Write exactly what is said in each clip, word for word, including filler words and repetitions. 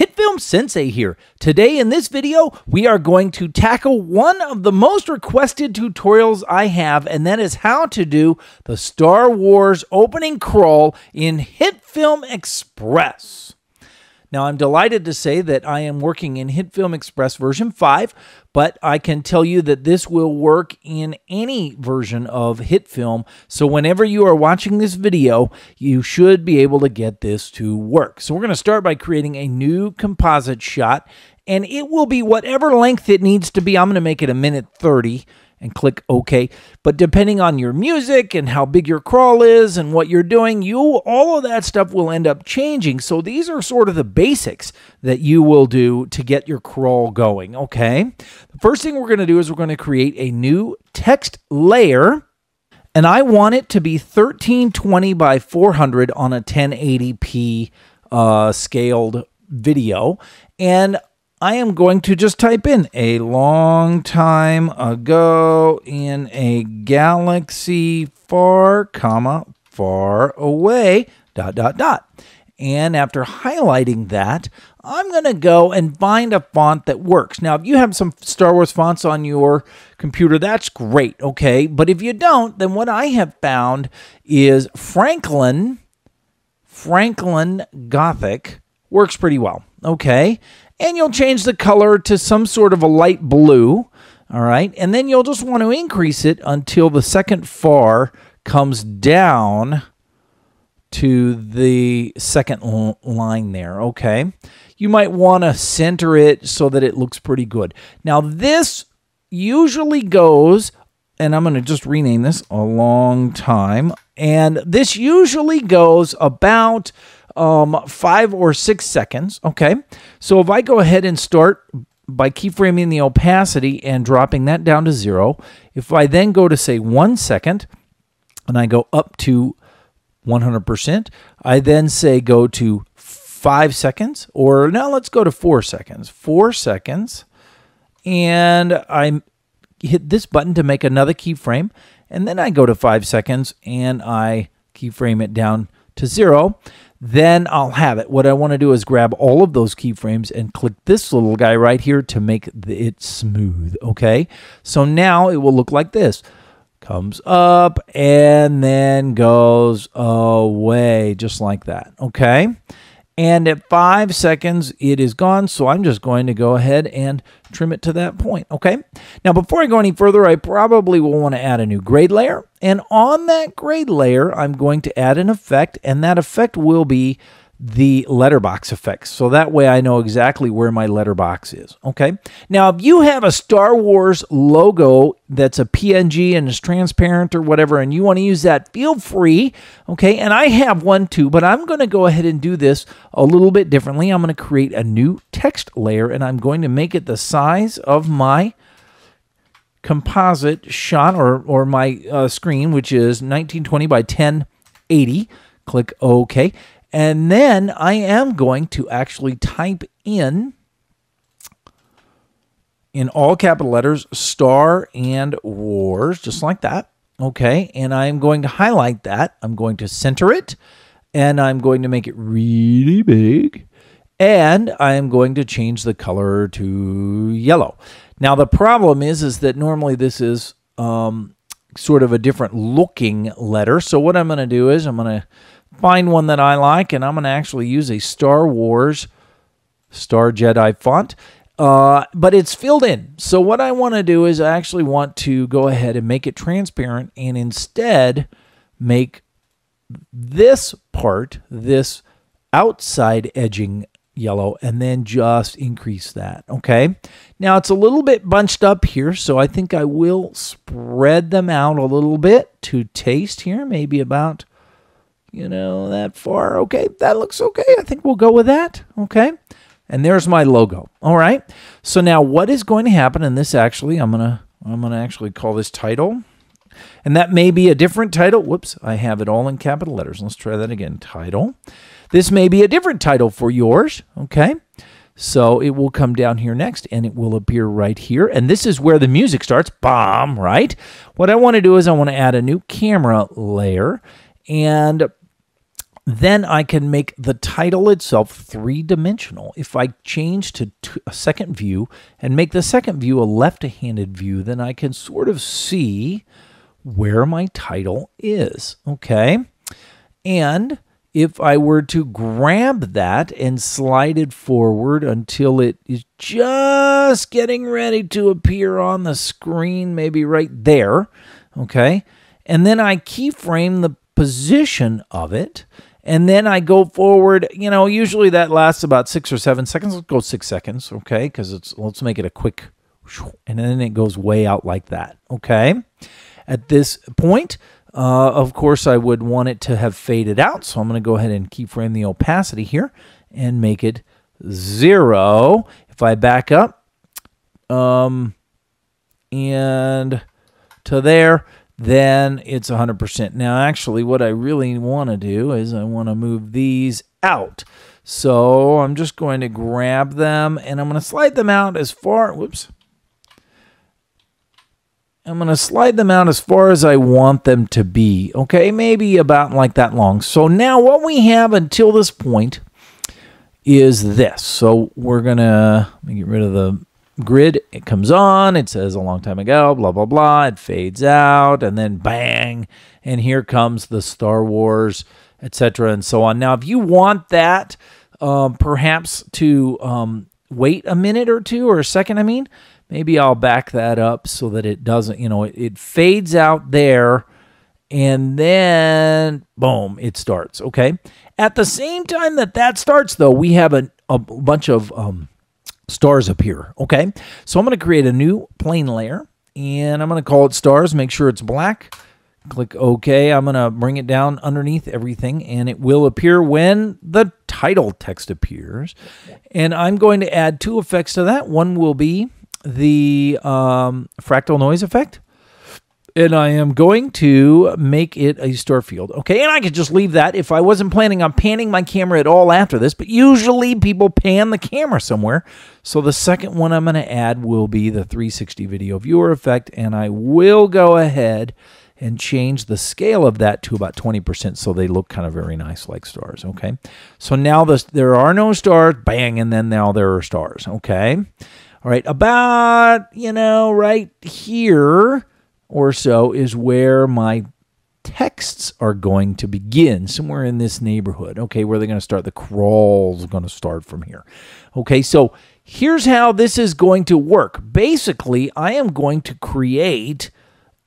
HitFilm Sensei here. Today in this video, we are going to tackle one of the most requested tutorials I have, and that is how to do the Star Wars opening crawl in HitFilm Express. Now, I'm delighted to say that I am working in HitFilm Express version five, but I can tell you that this will work in any version of HitFilm. So whenever you are watching this video, you should be able to get this to work. So we're going to start by creating a new composite shot, and it will be whatever length it needs to be. I'm going to make it a minute thirty and click OK. But depending on your music and how big your crawl is and what you're doing, you all of that stuff will end up changing. So these are sort of the basics that you will do to get your crawl going, okay? The first thing we're going to do is we're going to create a new text layer, and I want it to be thirteen twenty by four hundred on a ten eighty p uh, scaled video, and I am going to just type in "a long time ago in a galaxy far, comma, far away, dot, dot, dot." And after highlighting that, I'm going to go and find a font that works. Now, if you have some Star Wars fonts on your computer, that's great, okay? But if you don't, then what I have found is Franklin, Franklin Gothic works pretty well, okay? And you'll change the color to some sort of a light blue, all right? And then you'll just want to increase it until the second far comes down to the second line there, okay? You might want to center it so that it looks pretty good. Now, this usually goes, and I'm going to just rename this "a long time," and this usually goes about um five or six seconds, okay? So if I go ahead and start by keyframing the opacity and dropping that down to zero, if I then go to say one second and I go up to one hundred percent, I then say go to five seconds, or now let's go to four seconds, four seconds, and I hit this button to make another keyframe, and then I go to five seconds and I keyframe it down to zero. Then I'll have it. What I want to do is grab all of those keyframes and click this little guy right here to make it smooth, okay? So now it will look like this. Comes up and then goes away, just like that, okay? And at five seconds, it is gone, so I'm just going to go ahead and trim it to that point, okay? Now, before I go any further, I probably will want to add a new grade layer. And on that grade layer, I'm going to add an effect, and that effect will be the letterbox effect. So that way I know exactly where my letterbox is, okay? Now, if you have a Star Wars logo that's a P N G and is transparent or whatever, and you want to use that, feel free, okay? And I have one too, but I'm going to go ahead and do this a little bit differently. I'm going to create a new text layer, and I'm going to make it the size of my composite shot, or, or my uh, screen, which is nineteen twenty by ten eighty. Click OK. And then I am going to actually type in, in all capital letters, Star and Wars, just like that. Okay, and I'm going to highlight that. I'm going to center it, and I'm going to make it really big. And I am going to change the color to yellow. Now, the problem is, is that normally this is um, sort of a different looking letter. So what I'm going to do is I'm going to find one that I like, and I'm going to actually use a Star Wars, Star Jedi font, uh, but it's filled in. So what I want to do is I actually want to go ahead and make it transparent, and instead make this part, this outside edging yellow, and then just increase that, okay? Now, it's a little bit bunched up here, so I think I will spread them out a little bit to taste here, maybe about, you know, that far. Okay, that looks okay. I think we'll go with that, okay? And there's my logo, all right? So now what is going to happen, and this actually, I'm gonna, I'm gonna actually call this title, and that may be a different title. Whoops, I have it all in capital letters. Let's try that again, title. This may be a different title for yours, okay? So it will come down here next, and it will appear right here, and this is where the music starts, bomb, right? What I wanna do is I wanna add a new camera layer, and Then I can make the title itself three-dimensional. If I change to a second view and make the second view a left-handed view, then I can sort of see where my title is, okay? And if I were to grab that and slide it forward until it is just getting ready to appear on the screen, maybe right there, okay? And then I keyframe the position of it, and then I go forward. You know, usually that lasts about six or seven seconds. Let's go six seconds, okay? Because it's let's make it a quick, and then it goes way out like that, okay? At this point, uh, of course, I would want it to have faded out, so I'm going to go ahead and keyframe the opacity here and make it zero. If I back up um, and to there, then it's one hundred percent. Now, actually, what I really want to do is I want to move these out. So I'm just going to grab them, and I'm going to slide them out as far... Whoops. I'm going to slide them out as far as I want them to be. Okay, maybe about like that long. So now what we have until this point is this. So we're going to... Let me get rid of the... grid. It comes on, it says a long time ago, blah blah blah, it fades out, and then bang, and here comes the Star Wars, etc., and so on. Now if you want that um, perhaps to um, wait a minute or two, or a second, I mean, maybe I'll back that up so that it doesn't, you know, it, it fades out there, and then boom, it starts. Okay, at the same time that that starts, though, we have a, a bunch of um stars appear, okay? So I'm going to create a new plane layer, and I'm going to call it stars. Make sure it's black. Click OK. I'm going to bring it down underneath everything, and it will appear when the title text appears. And I'm going to add two effects to that. One will be the um, fractal noise effect, and I am going to make it a star field. Okay, and I could just leave that if I wasn't planning on panning my camera at all after this, but usually people pan the camera somewhere. So the second one I'm going to add will be the three sixty video viewer effect, and I will go ahead and change the scale of that to about twenty percent so they look kind of very nice like stars, okay? So now this, there are no stars, bang, and then now there are stars, okay? All right, about, you know, right here... or so is where my texts are going to begin, somewhere in this neighborhood. Okay, where they're going to start. The crawls are going to start from here. Okay, so here's how this is going to work. Basically, I am going to create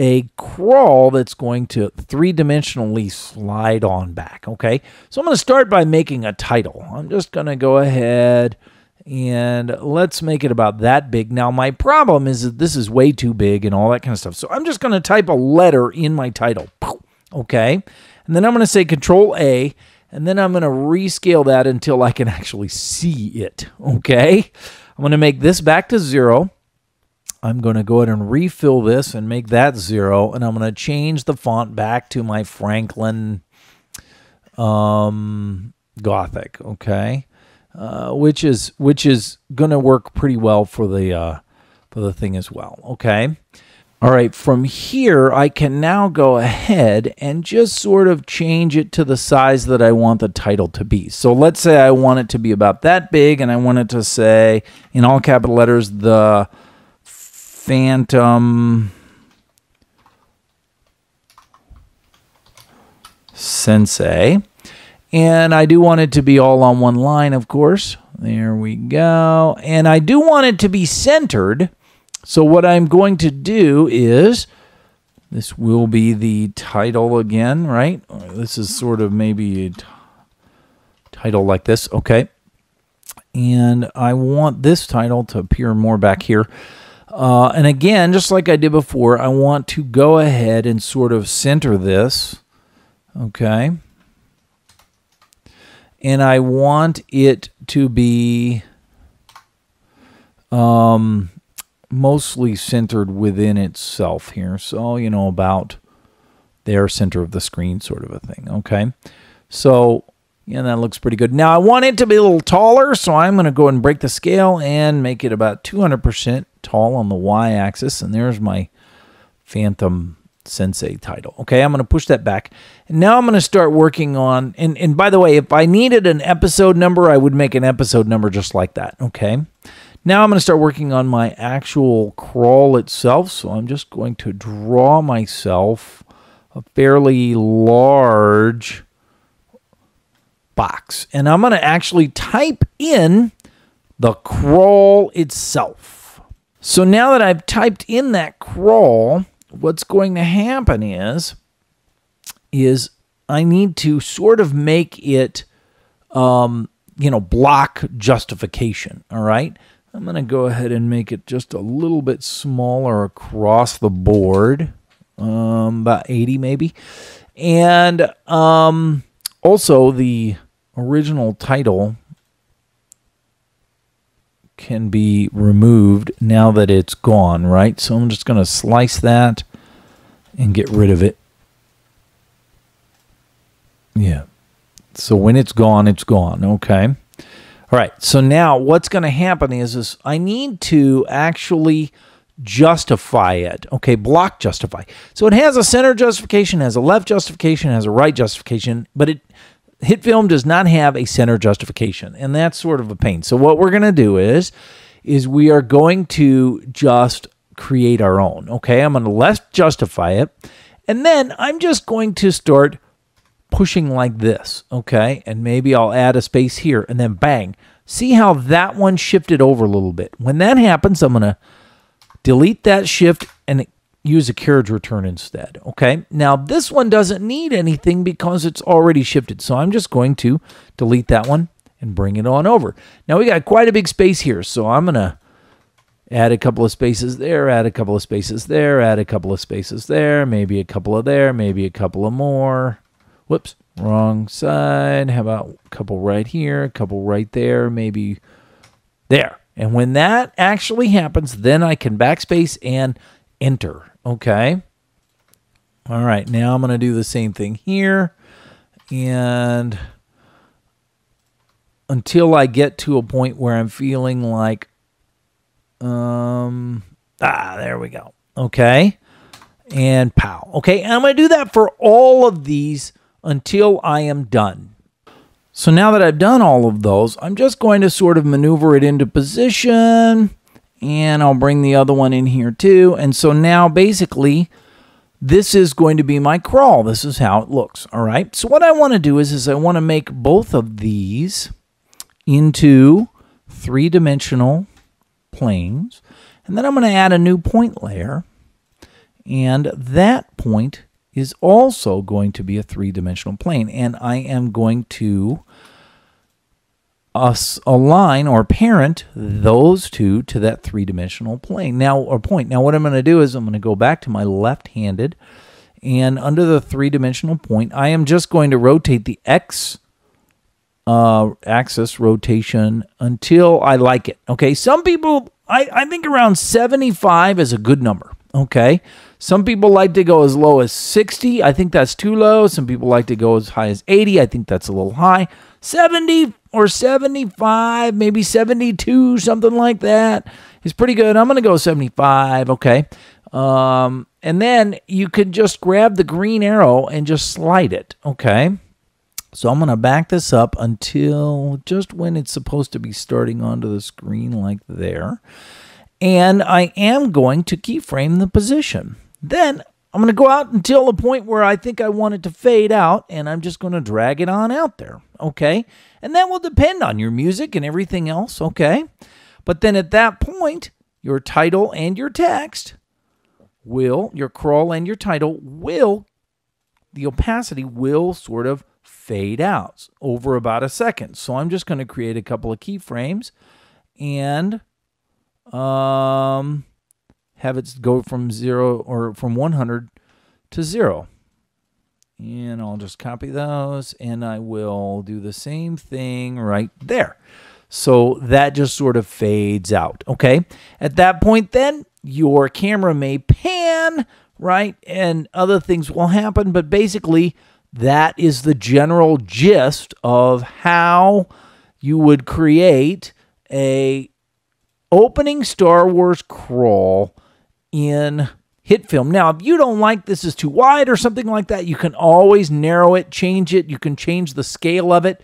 a crawl that's going to three-dimensionally slide on back. Okay, so I'm going to start by making a title. I'm just going to go ahead... and let's make it about that big. Now, my problem is that this is way too big and all that kind of stuff. So I'm just going to type a letter in my title. Okay. And then I'm going to say control A. And then I'm going to rescale that until I can actually see it. Okay. I'm going to make this back to zero. I'm going to go ahead and refill this and make that zero. And I'm going to change the font back to my Franklin um, Gothic. Okay. Uh, which is which is gonna work pretty well for the uh, for the thing as well. Okay, all right. From here, I can now go ahead and just sort of change it to the size that I want the title to be. So let's say I want it to be about that big, and I want it to say in all capital letters, The Phantom Sensei. And I do want it to be all on one line, of course. There we go. And I do want it to be centered. So what I'm going to do is, this will be the title again, right? This is sort of maybe a title like this, okay? And I want this title to appear more back here. Uh, and again, just like I did before, I want to go ahead and sort of center this, okay? And I want it to be um, mostly centered within itself here. So, you know, about their center of the screen sort of a thing, okay? So, yeah, that looks pretty good. Now, I want it to be a little taller, so I'm going to go ahead and break the scale and make it about two hundred percent tall on the y-axis. And there's my Phantom Sensei title. Okay, I'm going to push that back. And now I'm going to start working on, and, and by the way, if I needed an episode number, I would make an episode number just like that. Okay, now I'm going to start working on my actual crawl itself. So I'm just going to draw myself a fairly large box. And I'm going to actually type in the crawl itself. So now that I've typed in that crawl, what's going to happen is, is I need to sort of make it, um, you know, block justification, all right? I'm going to go ahead and make it just a little bit smaller across the board, um, about eighty maybe. And um, also the original title can be removed now that it's gone, right? So I'm just going to slice that and get rid of it. Yeah. So when it's gone, it's gone. Okay. All right. So now what's going to happen is, is I need to actually justify it. Okay. Block justify. So it has a center justification, has a left justification, has a right justification, but it HitFilm does not have a center justification, and that's sort of a pain. So what we're going to do is, is we are going to just create our own. Okay, I'm going to left justify it, and then I'm just going to start pushing like this. Okay, and maybe I'll add a space here, and then bang. See how that one shifted over a little bit. When that happens, I'm going to delete that shift and use a carriage return instead. Okay, now this one doesn't need anything because it's already shifted, so I'm just going to delete that one and bring it on over. Now we got quite a big space here, so I'm gonna add a couple of spaces there, add a couple of spaces there, add a couple of spaces there, maybe a couple of there, maybe a couple of more. Whoops, wrong side. How about a couple right here, a couple right there, maybe there. And when that actually happens, then I can backspace and enter. Okay. All right. Now I'm going to do the same thing here. And until I get to a point where I'm feeling like, um, ah, there we go. Okay. And pow. Okay. And I'm going to do that for all of these until I am done. So now that I've done all of those, I'm just going to sort of maneuver it into position. And I'll bring the other one in here too. And so now basically this is going to be my crawl. This is how it looks. All right. So what I want to do is, is I want to make both of these into three-dimensional planes. And then I'm going to add a new point layer. And that point is also going to be a three-dimensional plane. And I am going to us align or parent those two to that three-dimensional plane now or point. Now what I'm going to do is I'm going to go back to my left-handed, and under the three-dimensional point I am just going to rotate the X uh, axis rotation until I like it. Okay, some people, I, I think around seventy-five is a good number. Okay, some people like to go as low as sixty. I think that's too low. Some people like to go as high as eighty. I think that's a little high. seventy or seventy-five, maybe seventy-two, something like that is pretty good. I'm going to go seventy-five, okay? Um, and then you could just grab the green arrow and just slide it, okay? So I'm going to back this up until just when it's supposed to be starting onto the screen like there. And I am going to keyframe the position. Then I'm going to go out until the point where I think I want it to fade out, and I'm just going to drag it on out there, okay? And that will depend on your music and everything else, okay? But then at that point, your title and your text will, your crawl and your title will, the opacity will sort of fade out over about a second. So I'm just going to create a couple of keyframes and um. have it go from zero or from one hundred to zero. And I'll just copy those, and I will do the same thing right there. So that just sort of fades out, okay? At that point then, your camera may pan, right? And other things will happen, but basically that is the general gist of how you would create a opening Star Wars crawl in Hit Film. Now, if you don't like this is too wide or something like that, you can always narrow it, change it. You can change the scale of it.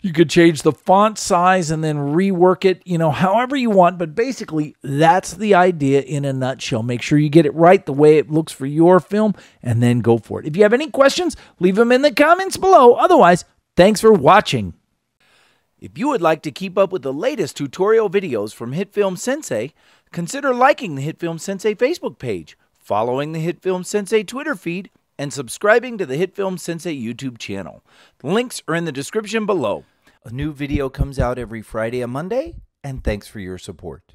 You could change the font size and then rework it, you know, however you want. But basically, that's the idea in a nutshell. Make sure you get it right the way it looks for your film and then go for it. If you have any questions, leave them in the comments below. Otherwise, thanks for watching. If you would like to keep up with the latest tutorial videos from Hit Film Sensei, consider liking the Hit Film Sensei Facebook page, following the Hit Film Sensei Twitter feed, and subscribing to the Hit Film Sensei YouTube channel. The links are in the description below. A new video comes out every Friday and Monday, and thanks for your support.